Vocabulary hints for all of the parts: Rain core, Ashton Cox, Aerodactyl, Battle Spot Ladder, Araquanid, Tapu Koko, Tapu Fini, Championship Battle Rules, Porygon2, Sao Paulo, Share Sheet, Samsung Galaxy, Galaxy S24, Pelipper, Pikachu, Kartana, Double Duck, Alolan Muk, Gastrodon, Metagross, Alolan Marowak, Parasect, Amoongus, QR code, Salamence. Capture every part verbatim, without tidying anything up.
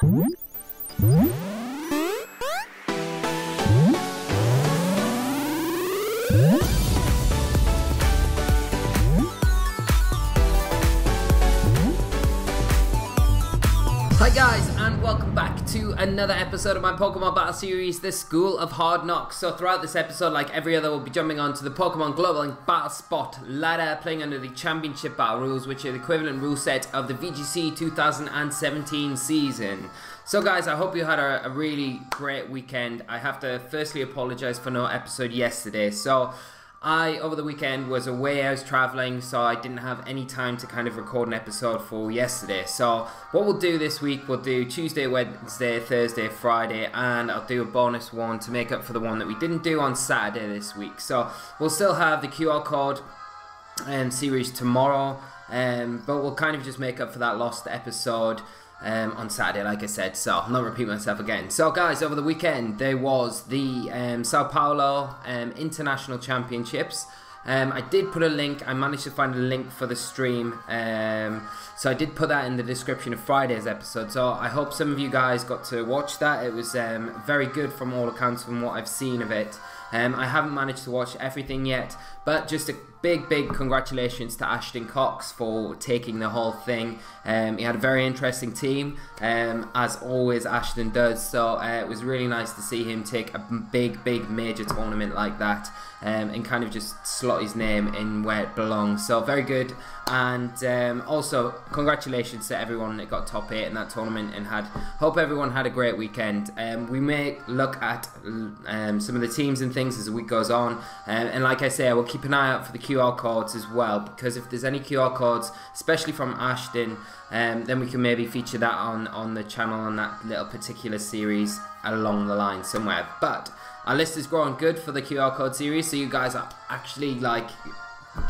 Hi guys, and welcome back to another episode of my Pokemon Battle Series, the School of Hard Knocks. So throughout this episode, like every other, we'll be jumping onto the Pokemon Global and Battle Spot Ladder, playing under the Championship Battle Rules, which are the equivalent rule set of the V G C two thousand seventeen season. So guys, I hope you had a, a really great weekend. I have to firstly apologise for no episode yesterday. So I, over the weekend, was away, I was travelling, so I didn't have any time to kind of record an episode for yesterday. So what we'll do this week, we'll do Tuesday, Wednesday, Thursday, Friday, and I'll do a bonus one to make up for the one that we didn't do on Saturday this week. So we'll still have the Q R code um, series tomorrow, um, but we'll kind of just make up for that lost episode Um, on Saturday, like I said, so I'll not repeat myself again. So guys, over the weekend there was the um, Sao Paulo um, International Championships. um, I did put a link, I managed to find a link for the stream, um, so I did put that in the description of Friday's episode, so I hope some of you guys got to watch that. It was um, very good from all accounts, from what I've seen of it. Um, I haven't managed to watch everything yet, but just a big, big congratulations to Ashton Cox for taking the whole thing. Um, he had a very interesting team, um, as always Ashton does, so uh, it was really nice to see him take a big, big major tournament like that, um, and kind of just slot his name in where it belongs, so very good. And um, also congratulations to everyone that got top eight in that tournament, and had hope everyone had a great weekend. Um, we may look at um, some of the teams and things as the week goes on, um, and like I say, I will keep an eye out for the Q R codes as well, because if there's any Q R codes, especially from Ashton, um, then we can maybe feature that on, on the channel, on that little particular series along the line somewhere. But our list is growing good for the Q R code series, so you guys are actually like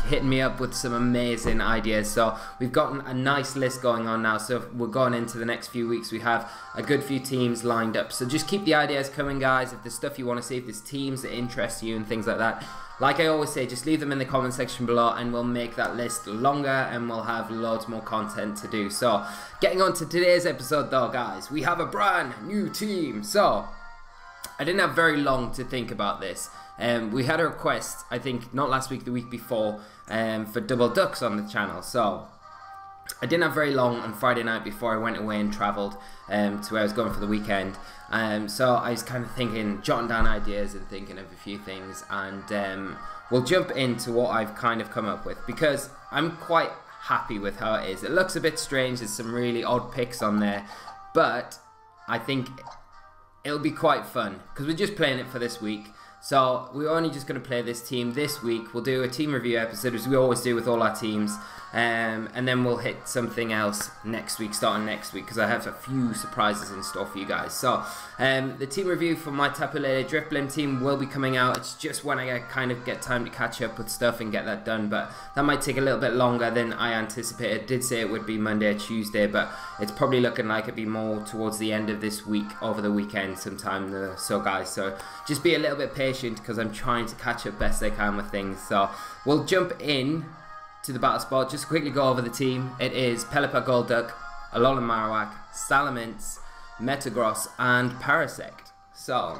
hitting me up with some amazing ideas, so we've gotten a nice list going on now. So we're going into the next few weeks, we have a good few teams lined up, so just keep the ideas coming guys. If there's stuff you want to see, if there's teams that interest you and things like that, like I always say, just leave them in the comment section below and we'll make that list longer and we'll have loads more content to do. So getting on to today's episode though guys, we have a brand new team. So I didn't have very long to think about this. Um, we had a request, I think, not last week, the week before, um, for Double Ducks on the channel. So I didn't have very long on Friday night before I went away and travelled um, to where I was going for the weekend. Um, so I was kind of thinking, jotting down ideas and thinking of a few things. And um, we'll jump into what I've kind of come up with, because I'm quite happy with how it is. It looks a bit strange, there's some really odd picks on there, but I think it'll be quite fun, because we're just playing it for this week. So we're only just going to play this team this week. We'll do a team review episode, as we always do with all our teams, um, and then we'll hit something else next week, starting next week, because I have a few surprises in store for you guys. So um, the team review for my Tapu Lele Driftblim team will be coming out. It's just when I get, kind of get time to catch up with stuff and get that done, but that might take a little bit longer than I anticipated. I did say it would be Monday or Tuesday, but it's probably looking like it'd be more towards the end of this week, over the weekend sometime. So guys, so just be a little bit patient, because I'm trying to catch up best I can with things. So we'll jump in to the battle spot. Just quickly go over the team. It is Pelipper, Golduck, Alolan Marowak, Salamence, Metagross and Parasect. So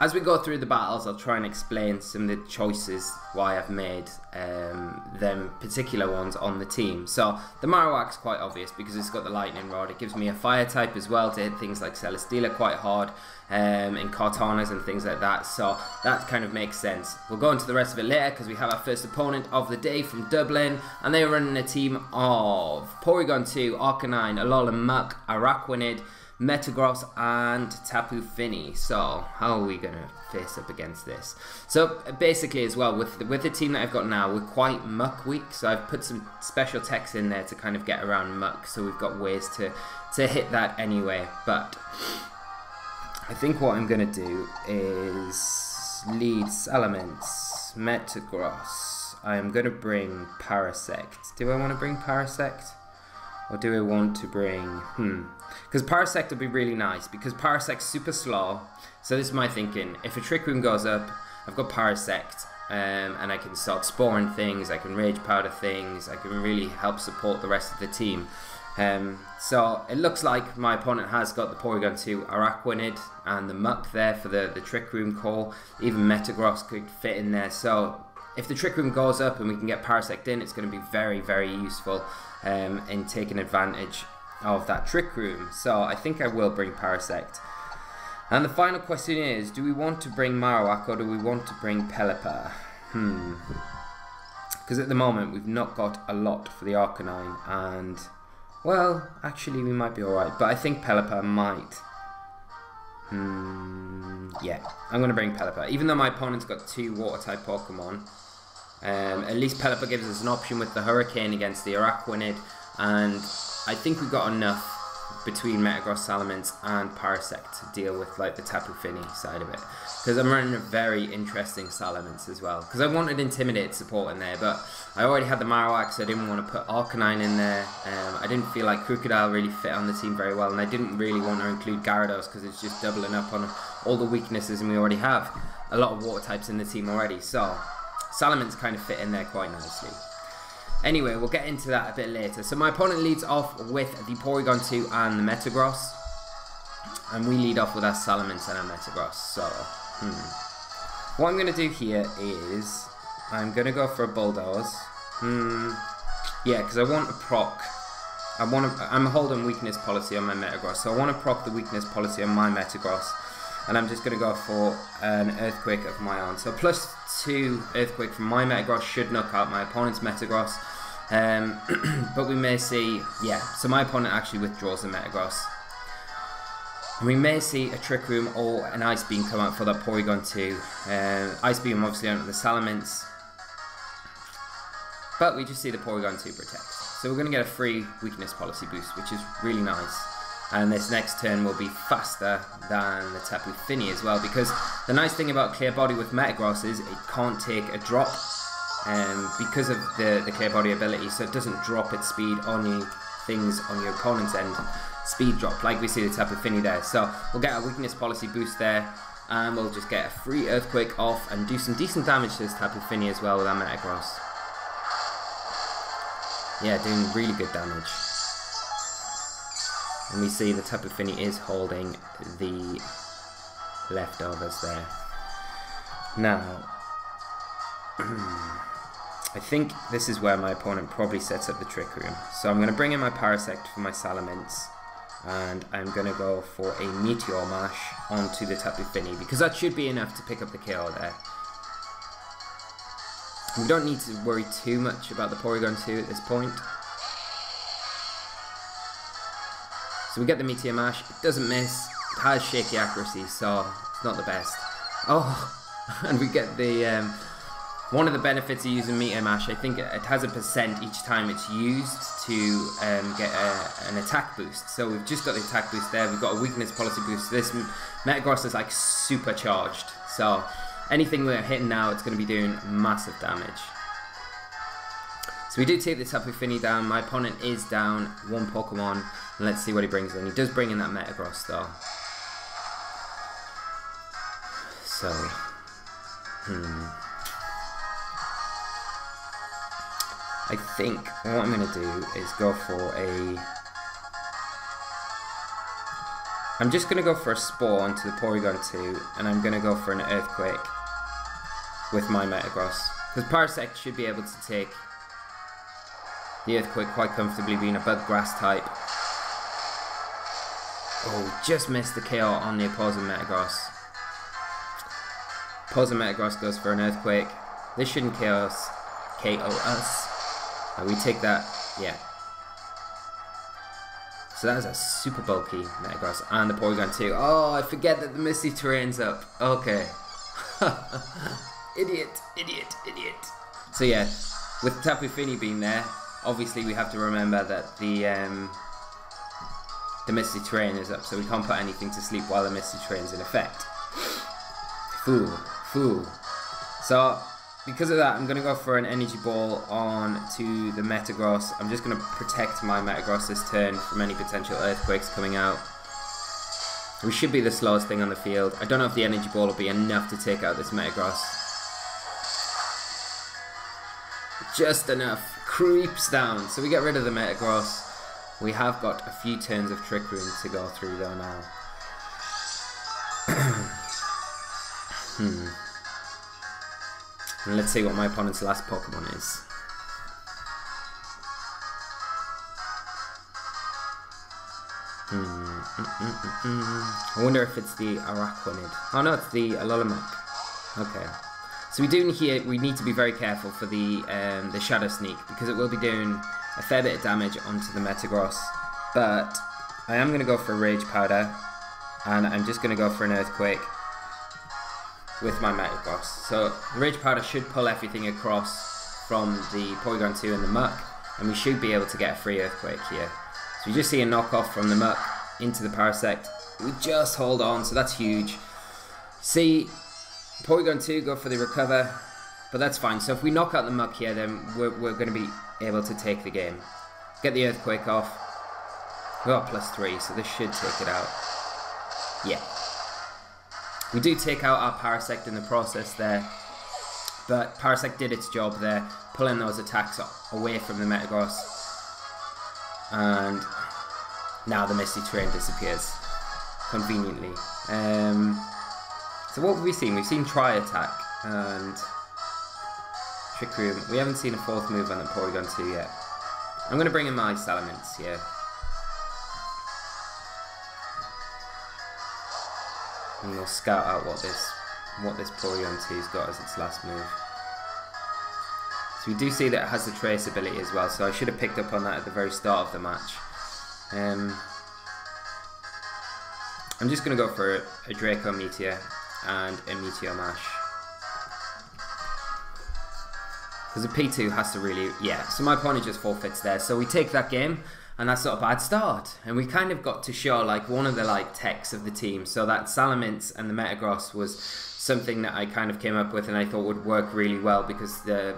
as we go through the battles, I'll try and explain some of the choices why I've made um, them particular ones on the team. So the Marowak's quite obvious because it's got the lightning rod. It gives me a fire type as well to hit things like Celesteela quite hard, Um, and Kartanas and things like that, so that kind of makes sense. We'll go into the rest of it later, because we have our first opponent of the day from Dublin, and they're running a team of Porygon two, Arcanine, Alolan Muk, Araquanid, Metagross and Tapu Fini. So how are we going to face up against this? So basically as well, with the, with the team that I've got now, we're quite Muk weak, so I've put some special techs in there to kind of get around Muk, so we've got ways to, to hit that anyway. But I think what I'm going to do is lead Salamence, Metagross. I am going to bring Parasect. Do I want to bring Parasect? Or do I want to bring... Hmm. Because Parasect will be really nice, because Parasect's super slow. So this is my thinking. If a Trick Room goes up, I've got Parasect. Um, and I can start spawning things, I can Rage Powder things, I can really help support the rest of the team. Um, so it looks like my opponent has got the Porygon two Araquanid and the Muk there for the, the Trick Room call. Even Metagross could fit in there. So if the Trick Room goes up and we can get Parasect in, it's going to be very, very useful um, in taking advantage of that Trick Room. So I think I will bring Parasect. And the final question is, do we want to bring Marowak or do we want to bring Pelipper? Hmm. Because at the moment we've not got a lot for the Arcanine, and well, actually we might be alright, but I think Pelipper might. Hmm. Yeah, I'm going to bring Pelipper. Even though my opponent's got two Water-type Pokemon, um, at least Pelipper gives us an option with the Hurricane against the Araquanid, and I think we've got enough between Metagross, Salamence and Parasect to deal with like the Tapu Fini side of it, because I'm running a very interesting Salamence as well, because I wanted Intimidate support in there, but I already had the Marowak, so I didn't want to put Arcanine in there. um, I didn't feel like Crocodile really fit on the team very well, and I didn't really want to include Gyarados because it's just doubling up on all the weaknesses, and we already have a lot of water types in the team already, so Salamence kind of fit in there quite nicely. Anyway, we'll get into that a bit later. So my opponent leads off with the Porygon two and the Metagross, and we lead off with our Salamence and our Metagross. So, hmm. What I'm going to do here is I'm going to go for a Bulldoze. Hmm. Yeah, because I want a proc. I want a, I'm holding weakness policy on my Metagross, so I want to proc the weakness policy on my Metagross. And I'm just going to go for an Earthquake of my own. So plus two Earthquake from my Metagross should knock out my opponent's Metagross. Um, but we may see... Yeah, so my opponent actually withdraws the Metagross. And we may see a Trick Room or an Ice Beam come out for that Porygon two. Um, Ice Beam obviously onto the Salamence. But we just see the Porygon two protects. So we're going to get a free Weakness Policy boost, which is really nice. And this next turn will be faster than the Tapu Fini as well, because the nice thing about Clear Body with Metagross is it can't take a drop um, because of the, the Clear Body ability, so it doesn't drop its speed on your things on your opponent's end. Speed drop, like we see the Tapu Fini there. So we'll get a Weakness Policy boost there, and we'll just get a free Earthquake off and do some decent damage to this Tapu Fini as well with our Metagross. Yeah, doing really good damage. And we see the Tapu Fini is holding the leftovers there. Now, I think this is where my opponent probably sets up the Trick Room. So I'm going to bring in my Parasect for my Salamence. And I'm going to go for a Meteor Mash onto the Tapu Fini, because that should be enough to pick up the K O there. We don't need to worry too much about the Porygon two at this point. So we get the Meteor Mash, it doesn't miss, it has shaky accuracy, so it's not the best. Oh, and we get the, um, one of the benefits of using Meteor Mash, I think it has a percent each time it's used to um, get a, an attack boost. So we've just got the attack boost there, we've got a weakness policy boost. This Metagross is like supercharged, so anything we're hitting now, it's going to be doing massive damage. So we do take the Tapu Fini down, my opponent is down one Pokemon, and let's see what he brings in. He does bring in that Metagross though. So, hmm. I think what I'm going to do is go for a... I'm just going to go for a Spore onto the Porygon two, and I'm going to go for an Earthquake with my Metagross, because Parasect should be able to take the Earthquake quite comfortably, being a Bug Grass type. Oh, just missed the K O on the opposing Metagross. Opposing Metagross goes for an Earthquake. This shouldn't K O us. K O us. And we take that, yeah. So that is a super bulky Metagross and the Porygon two. Oh, I forget that the Misty Terrain's up. Okay. Idiot, idiot, idiot. So yeah, with Tapu Fini being there, obviously we have to remember that the um, the Misty Terrain is up, so we can't put anything to sleep while the Misty Terrain is in effect. Fool, fool. So because of that, I'm going to go for an Energy Ball on to the Metagross. I'm just going to protect my Metagross this turn from any potential Earthquakes coming out. We should be the slowest thing on the field. I don't know if the Energy Ball will be enough to take out this Metagross. Just enough. Creeps down, so we get rid of the Metagross, We have got a few turns of Trick Room to go through though now. hmm. And let's see what my opponent's last Pokemon is. Hmm. Mm -mm -mm -mm. I wonder if it's the Araquanid. Oh no, it's the Alolan Muk. Okay. So we do here. We need to be very careful for the um, the Shadow Sneak because it will be doing a fair bit of damage onto the Metagross. But I am going to go for Rage Powder, and I'm just going to go for an Earthquake with my Metagross. So the Rage Powder should pull everything across from the Porygon two and the Muk, and we should be able to get a free Earthquake here. So you just see a knockoff from the Muk into the Parasect. We just hold on, so that's huge. See, Porygon two go for the recover, but that's fine. So if we knock out the Muk here, then we're, we're going to be able to take the game. Get the Earthquake off. We got plus three, so this should take it out. Yeah. We do take out our Parasect in the process there, but Parasect did its job there, pulling those attacks away from the Metagross. And now the Misty Terrain disappears. Conveniently. Um... So what have we seen? We've seen Try Attack and Trick Room. We haven't seen a fourth move on the Porygon two yet. I'm going to bring in my Salamence here. And we'll scout out what this what this Porygon two's got as its last move. So we do see that it has the Trace ability as well, so I should have picked up on that at the very start of the match. Um, I'm just going to go for a, a Draco Meteor and a Meteor Mash. Because a P two has to really... Yeah, so my opponent just forfeits there. So we take that game, and that's not a bad start. And we kind of got to show like one of the like techs of the team. So that Salamence and the Metagross was something that I kind of came up with and I thought would work really well because the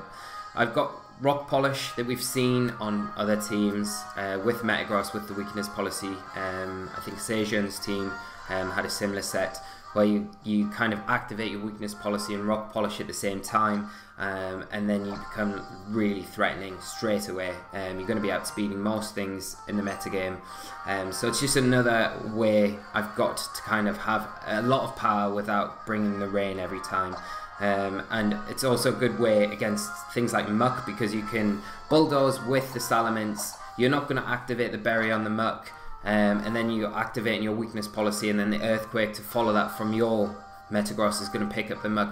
I've got Rock Polish that we've seen on other teams uh, with Metagross, with the Weakness Policy. Um, I think Seijun's team um, had a similar set, where you, you kind of activate your Weakness Policy and Rock Polish at the same time, um, and then you become really threatening straight away. Um, you're going to be outspeeding most things in the metagame. Um, so it's just another way I've got to kind of have a lot of power without bringing the rain every time. Um, and it's also a good way against things like Muk, because you can bulldoze with the Salamence. You're not going to activate the berry on the Muk. Um, and then you're activating your Weakness Policy, and then the Earthquake to follow that from your Metagross is going to pick up the Muk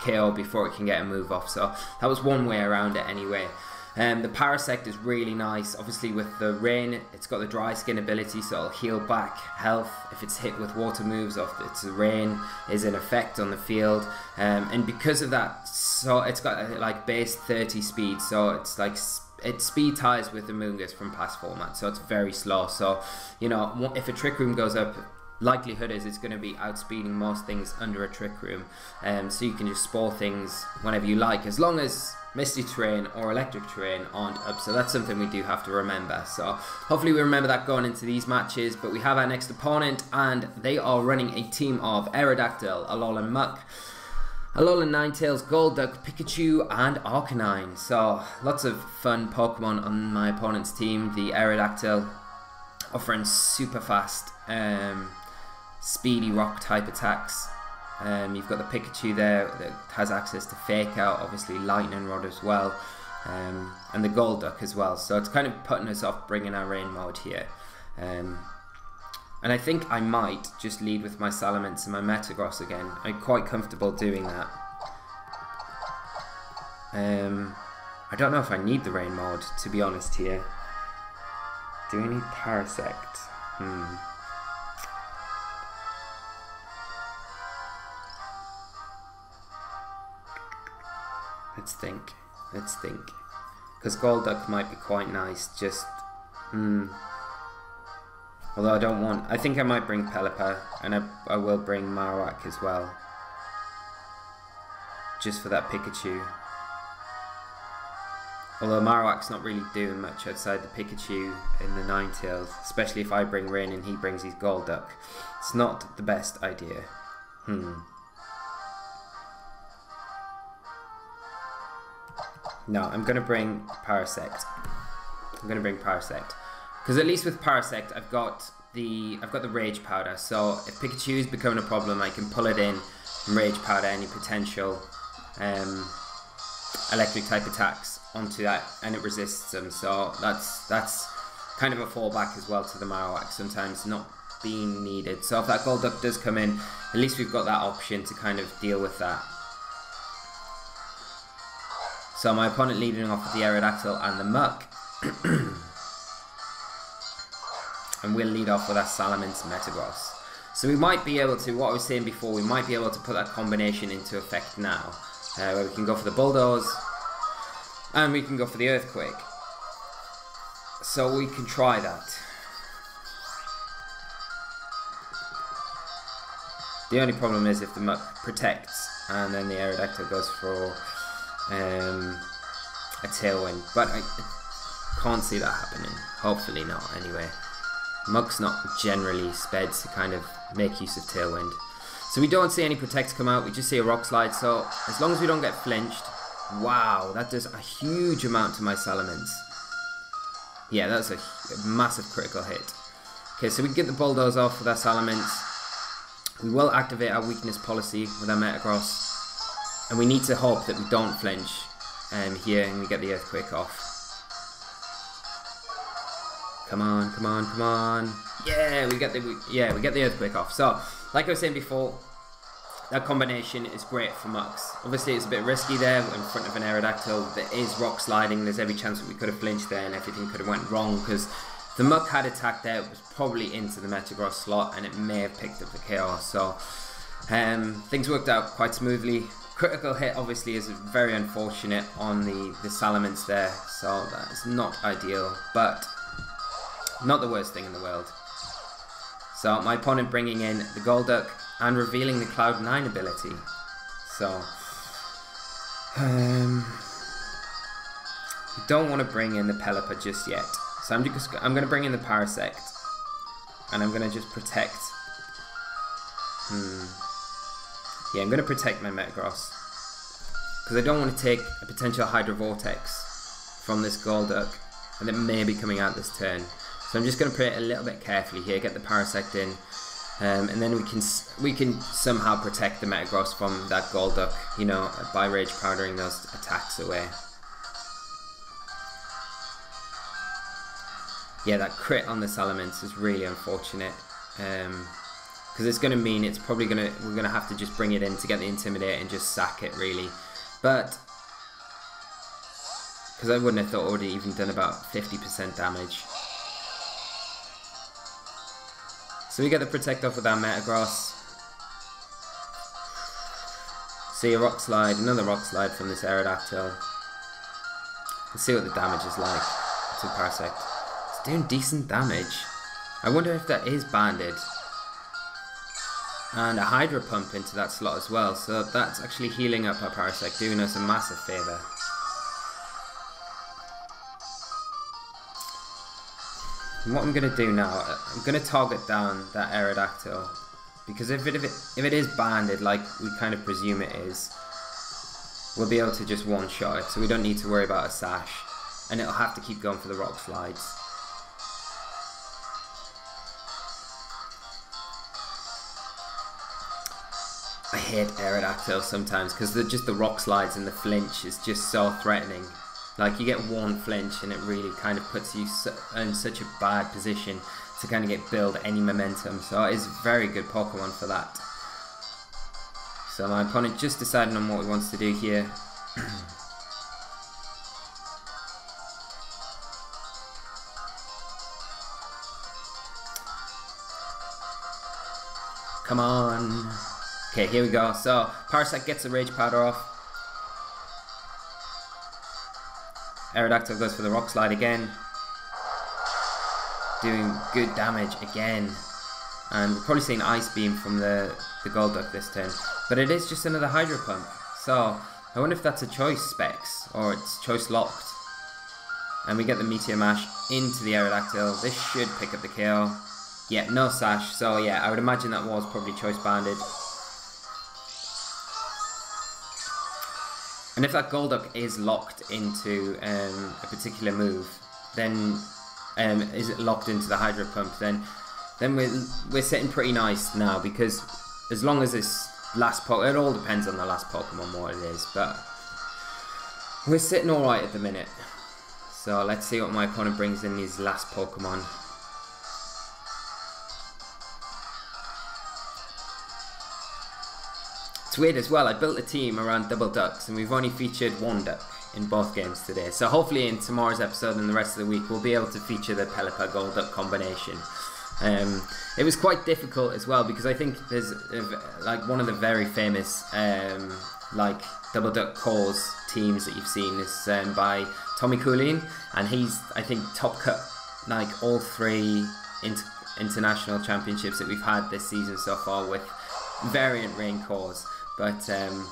K O before it can get a move off. So that was one way around it anyway. Um, the Parasect is really nice. Obviously with the rain, it's got the Dry Skin ability, so it'll heal back health if it's hit with water moves or if it's rain is in effect on the field. Um, and because of that, so it's got like base thirty speed, so it's like... It speed ties with the Amoongus from past format, so it's very slow. So, you know, if a Trick Room goes up, likelihood is it's going to be outspeeding most things under a Trick Room. Um, so you can just spore things whenever you like, as long as Misty Terrain or Electric Terrain aren't up. So that's something we do have to remember. So hopefully we remember that going into these matches. But we have our next opponent, and they are running a team of Aerodactyl, Alolan Muk, Alolan Ninetales, Golduck, Pikachu, and Arcanine. So, lots of fun Pokemon on my opponent's team. The Aerodactyl offering super fast, um, speedy rock-type attacks. Um, you've got the Pikachu there that has access to Fake Out, obviously Lightning Rod as well, um, and the Golduck as well. So it's kind of putting us off bringing our Rain mode here. Um, And I think I might just lead with my Salamence and my Metagross again. I'm quite comfortable doing that. Um, I don't know if I need the rain mod, to be honest here. Do we need Parasect? Hmm. Let's think. Let's think. Because Golduck might be quite nice, just... Hmm... Although I don't want... I think I might bring Pelipper, and I, I will bring Marowak as well. Just for that Pikachu. Although Marowak's not really doing much outside the Pikachu in the Ninetales. Especially if I bring Rain and he brings his Golduck. It's not the best idea. Hmm. No, I'm going to bring Parasect. I'm going to bring Parasect. Because at least with Parasect, I've got the I've got the Rage Powder. So if Pikachu is becoming a problem, I can pull it in and Rage Powder any potential um, electric type attacks onto that, and it resists them. So that's that's kind of a fallback as well to the Marowak sometimes not being needed. So if that Golduck does come in, at least we've got that option to kind of deal with that. So my opponent leading off with the Aerodactyl and the Muk. And we'll lead off with our Salamence Metagross. So we might be able to, what I was saying before, we might be able to put that combination into effect now. Uh, where we can go for the Bulldoze, and we can go for the Earthquake. So we can try that. The only problem is if the Muk protects, and then the Aerodactyl goes for um, a Tailwind. But I can't see that happening. Hopefully not, anyway. Muk's not generally sped to kind of make use of Tailwind. So we don't see any Protects come out, we just see a Rock Slide, so as long as we don't get flinched. Wow, that does a huge amount to my Salamence. Yeah, that's a massive critical hit. Okay, so we can get the Bulldoze off with our Salamence. We will activate our Weakness Policy with our Metagross. And we need to hope that we don't flinch um, here and we get the Earthquake off. Come on, come on, come on. Yeah, we get the we, yeah, we get the Earthquake off. So, like I was saying before, that combination is great for Muks. Obviously, it's a bit risky there in front of an Aerodactyl. There is Rock Sliding. There's every chance that we could have flinched there and everything could have went wrong because the Muk had attacked there. It was probably into the Metagross slot and it may have picked up the K O. So, um, things worked out quite smoothly. Critical hit, obviously, is very unfortunate on the, the Salamence there. So, that's not ideal, but not the worst thing in the world. So my opponent bringing in the Golduck and revealing the Cloud nine ability. So um, we don't want to bring in the Pelipper just yet. So I'm just I'm going to bring in the Parasect, and I'm going to just protect. Hmm. Yeah, I'm going to protect my Metagross because I don't want to take a potential Hydro Vortex from this Golduck, and it may be coming out this turn. So I'm just going to play it a little bit carefully here, get the Parasect in, um, and then we can we can somehow protect the Metagross from that Golduck, you know, by Rage Powdering those attacks away. Yeah, that crit on the Salamence is really unfortunate, because um, it's going to mean it's probably going to we're going to have to just bring it in to get the Intimidate and just sack it really, but because I wouldn't have thought it would have even done about fifty percent damage. So we get the Protect off with our Metagross. See a Rock Slide, another Rock Slide from this Aerodactyl. Let's see what the damage is like to Parasect. It's doing decent damage. I wonder if that is banded. And a Hydro Pump into that slot as well, so that's actually healing up our Parasect, doing us a massive favour. What I'm going to do now, I'm going to target down that Aerodactyl, because if it, if it if it is banded, like we kind of presume it is, we'll be able to just one-shot it, so we don't need to worry about a sash, and it'll have to keep going for the Rock Slides. I hate Aerodactyl sometimes, because just the Rock Slides and the flinch is just so threatening. Like, you get one flinch and it really kind of puts you in such a bad position to kind of get build any momentum. So it is a very good Pokemon for that. So my opponent just deciding on what he wants to do here. Come on. Okay, here we go. So Parasect gets the Rage Powder off. Aerodactyl goes for the Rock Slide again, doing good damage again, and we're probably seeing Ice Beam from the, the Golduck this turn, but it is just another Hydro Pump, so I wonder if that's a choice specs, or it's choice locked, and we get the Meteor Mash into the Aerodactyl. This should pick up the K O, yeah, no sash, so yeah, I would imagine that was probably choice banded. And if that Golduck is locked into um, a particular move, then um, is locked into the hydro pump, then then we're we're sitting pretty nice now, because as long as this last Pokemon, it all depends on the last Pokemon what it is, but we're sitting all right at the minute. So let's see what my opponent brings in these last Pokemon. It's weird as well, I built a team around Double Ducks and we've only featured one Duck in both games today. So hopefully in tomorrow's episode and the rest of the week we'll be able to feature the Pelipper Golduck combination. Um, it was quite difficult as well, because I think there's uh, like one of the very famous um, like Double Duck calls teams that you've seen is um, by Tommy Coolean, and he's I think top cut like all three inter international championships that we've had this season so far with variant rain cores, but um,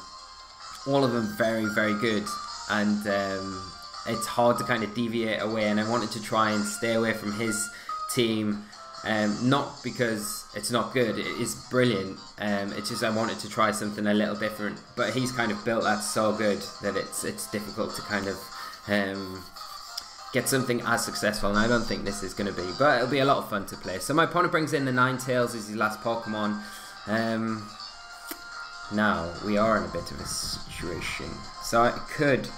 all of them very very good, and um, it's hard to kind of deviate away, and I wanted to try and stay away from his team. Um, not because it's not good, it is brilliant, um, it's just I wanted to try something a little different, but he's kind of built that so good that it's it's difficult to kind of um, get something as successful, and I don't think this is going to be, but it'll be a lot of fun to play. So my opponent brings in the Ninetales as his last Pokemon. Um, now we are in a bit of a situation, so I could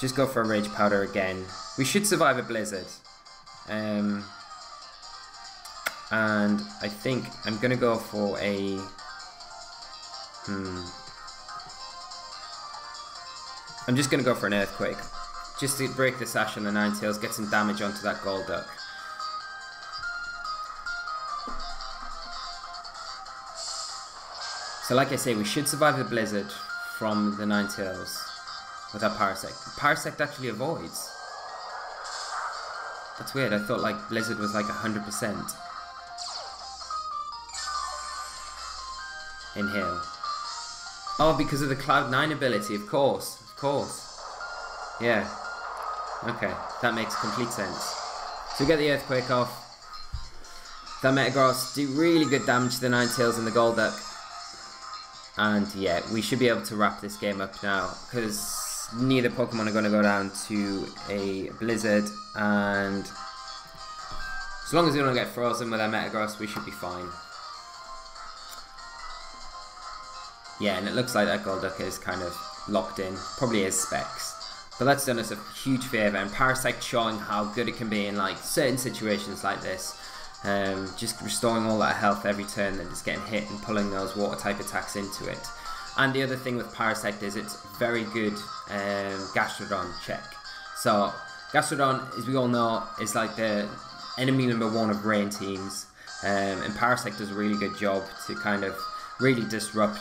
just go for a Rage Powder again. We should survive a Blizzard. Um... And I think I'm going to go for a... Hmm... I'm just going to go for an Earthquake. Just to break the Sash on the Ninetales, get some damage onto that Golduck. So like I say, we should survive the Blizzard from the Ninetales with our Parasect. Parasect actually avoids. That's weird, I thought like Blizzard was like one hundred percent. Inhale. Oh, because of the Cloud nine ability, of course, of course. Yeah. Okay, that makes complete sense. So we get the Earthquake off. That Metagross do really good damage to the Ninetales and the Golduck. And yeah, we should be able to wrap this game up now, because neither Pokemon are going to go down to a Blizzard, and as long as we don't get frozen with our Metagross, we should be fine. Yeah, and it looks like that Golduck is kind of locked in. Probably is Specs. But that's done us a huge favour, and Parasect showing how good it can be in like certain situations like this. Um, just restoring all that health every turn that it's getting hit and pulling those water type attacks into it. And the other thing with Parasect is it's very good um, Gastrodon check. So Gastrodon, as we all know, is like the enemy number one of rain teams. Um, and Parasect does a really good job to kind of really disrupt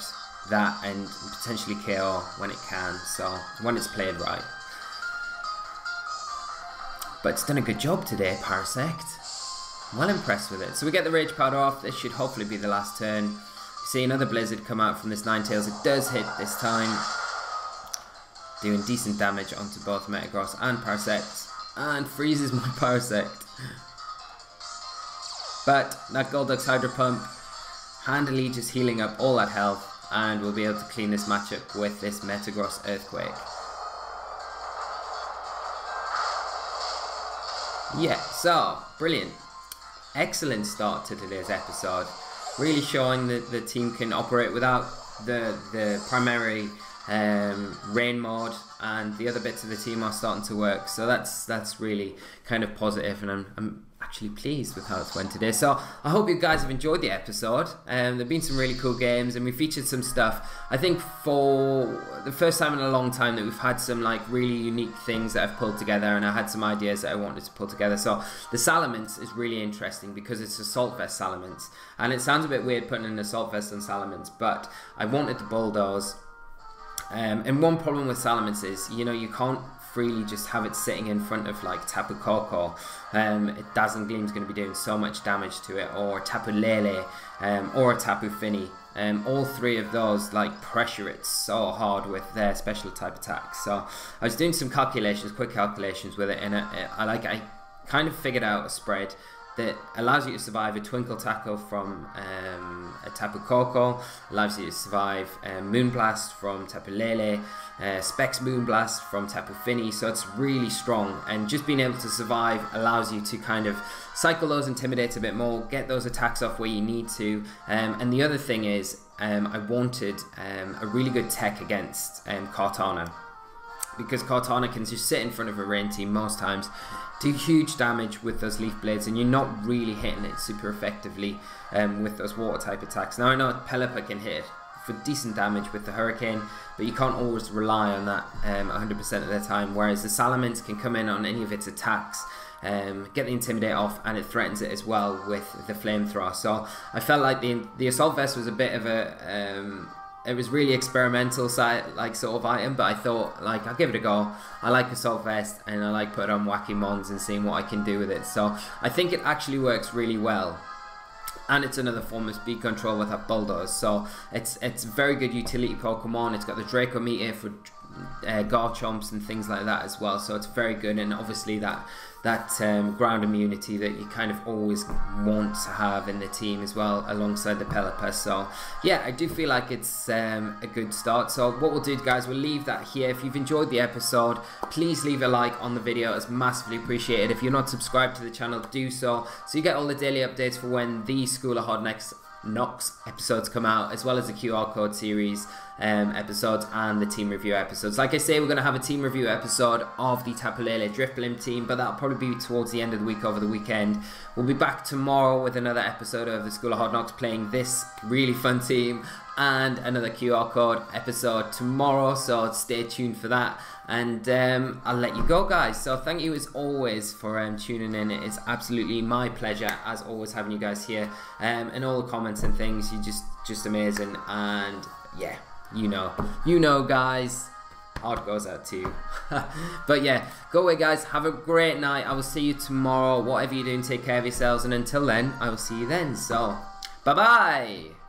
that and potentially K O when it can, so when it's played right. But it's done a good job today, Parasect. Well impressed with it. So we get the Rage Powder off. This should hopefully be the last turn. You see another Blizzard come out from this Ninetales. It does hit this time, doing decent damage onto both Metagross and Parasect, and freezes my Parasect. But that Golduck's Hydro Pump handily just healing up all that health, and we'll be able to clean this matchup with this Metagross Earthquake. Yeah, so, brilliant. Excellent start to today's episode. Really showing that the team can operate without the, the primary um, rain mod, and the other bits of the team are starting to work. So that's, that's really kind of positive, and I'm, I'm actually pleased with how it went today. So I hope you guys have enjoyed the episode. Um, there have been some really cool games, and we featured some stuff. I think for the first time in a long time that we've had some like really unique things that I've pulled together, and I had some ideas that I wanted to pull together. So the Salamence is really interesting because it's Assault Vest Salamence, and it sounds a bit weird putting an Assault Vest on Salamence, but I wanted to bulldoze. Um, and one problem with Salamence is, you know, you can't freely just have it sitting in front of like Tapu Koko. Um, Dazzling Gleam is going to be doing so much damage to it, or Tapu Lele, um, or Tapu Fini. Um, all three of those like pressure it so hard with their special type attacks. So I was doing some calculations, quick calculations with it, and I, I like I kind of figured out a spread that allows you to survive a Twinkle Tackle from um, a Tapu Koko, allows you to survive um, Moonblast from Tapu Lele, uh, Specs Moonblast from Tapu Fini, so it's really strong, and just being able to survive allows you to kind of cycle those Intimidates a bit more, get those attacks off where you need to, um, and the other thing is um, I wanted um, a really good tech against um, Kartana, because Kartana can just sit in front of a Rain team most times, do huge damage with those Leaf Blades, and you're not really hitting it super effectively um, with those water type attacks. Now I know Pelipper can hit for decent damage with the Hurricane, but you can't always rely on that um, one hundred percent of the time, whereas the Salamence can come in on any of its attacks, um, get the Intimidate off, and it threatens it as well with the Flamethrower. So I felt like the, the Assault Vest was a bit of a... Um, it was really experimental side, like sort of item, but I thought, like, I'll give it a go. I like Assault Vest, and I like putting on wacky mons and seeing what I can do with it. So I think it actually works really well. And it's another form of speed control with that Bulldoze. So it's it's a very good utility Pokemon. It's got the Draco Meter for uh, Garchomps and things like that as well. So it's very good, and obviously that that um, ground immunity that you kind of always want to have in the team as well, alongside the Pelipper. So yeah, I do feel like it's um, a good start. So what we'll do, guys, we'll leave that here. If you've enjoyed the episode, please leave a like on the video. It's massively appreciated. If you're not subscribed to the channel, do so, so you get all the daily updates for when the School of Hard Knocks Knocks episodes come out, as well as the Q R code series um, episodes and the team review episodes. Like I say, we're going to have a team review episode of the Tapu Lele Driftblim team, but that'll probably be towards the end of the week, over the weekend. We'll be back tomorrow with another episode of the School of Hard Knocks, playing this really fun team, and another Q R code episode tomorrow, so stay tuned for that. And um, I'll let you go, guys. So thank you as always for um, tuning in. It is absolutely my pleasure as always having you guys here, um, and all the comments and things, you're just just amazing. And yeah, you know you know guys, hard goes out to you. But yeah, go away, guys, have a great night. I will see you tomorrow. Whatever you're doing, take care of yourselves, and until then, I will see you then. So bye bye.